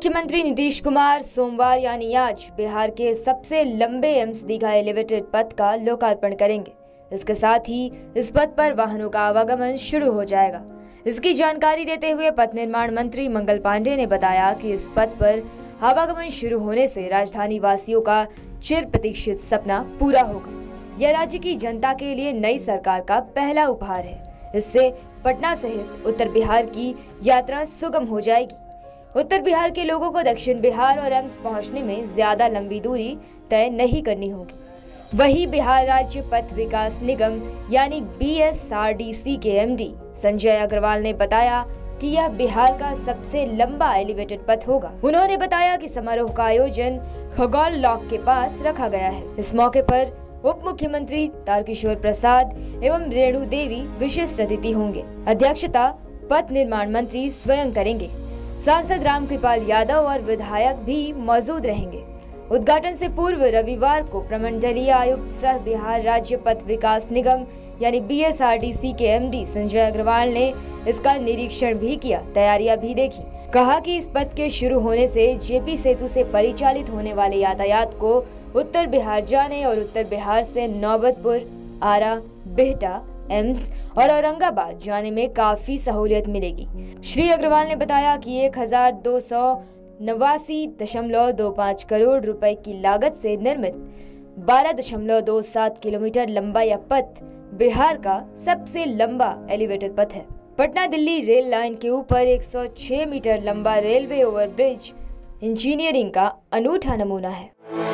मुख्यमंत्री नीतीश कुमार सोमवार यानी आज बिहार के सबसे लंबे एम्स दीघा एलिवेटेड पथ का लोकार्पण करेंगे। इसके साथ ही इस पथ पर वाहनों का आवागमन शुरू हो जाएगा। इसकी जानकारी देते हुए पथ निर्माण मंत्री मंगल पांडेय ने बताया कि इस पथ पर आवागमन शुरू होने से राजधानी वासियों का चिर प्रतीक्षित सपना पूरा होगा। यह राज्य की जनता के लिए नई सरकार का पहला उपहार है। इससे पटना सहित उत्तर बिहार की यात्रा सुगम हो जाएगी। उत्तर बिहार के लोगों को दक्षिण बिहार और एम्स पहुंचने में ज्यादा लंबी दूरी तय नहीं करनी होगी। वहीं बिहार राज्य पथ विकास निगम यानी बीएसआरडीसी के एमडी संजय अग्रवाल ने बताया कि यह बिहार का सबसे लंबा एलिवेटेड पथ होगा। उन्होंने बताया कि समारोह का आयोजन खगौल लॉक के पास रखा गया है। इस मौके पर उप मुख्यमंत्री तारकिशोर प्रसाद एवं रेणु देवी विशिष्ट अतिथि होंगे। अध्यक्षता पथ निर्माण मंत्री स्वयं करेंगे। सांसद रामकृपाल यादव और विधायक भी मौजूद रहेंगे। उद्घाटन से पूर्व रविवार को प्रमंडलीय आयुक्त सह बिहार राज्य पथ विकास निगम यानी बीएसआरडीसी के एमडी संजय अग्रवाल ने इसका निरीक्षण भी किया, तैयारियां भी देखी। कहा कि इस पथ के शुरू होने से जेपी सेतु से परिचालित होने वाले यातायात को उत्तर बिहार जाने और उत्तर बिहार से नौबतपुर, आरा, बिहटा, एम्स और औरंगाबाद जाने में काफी सहूलियत मिलेगी। श्री अग्रवाल ने बताया कि 1,289.25 करोड़ रुपए की लागत से निर्मित 12.27 किलोमीटर लंबा यह पथ बिहार का सबसे लंबा एलिवेटेड पथ है। पटना दिल्ली रेल लाइन के ऊपर 106 मीटर लंबा रेलवे ओवरब्रिज इंजीनियरिंग का अनूठा नमूना है।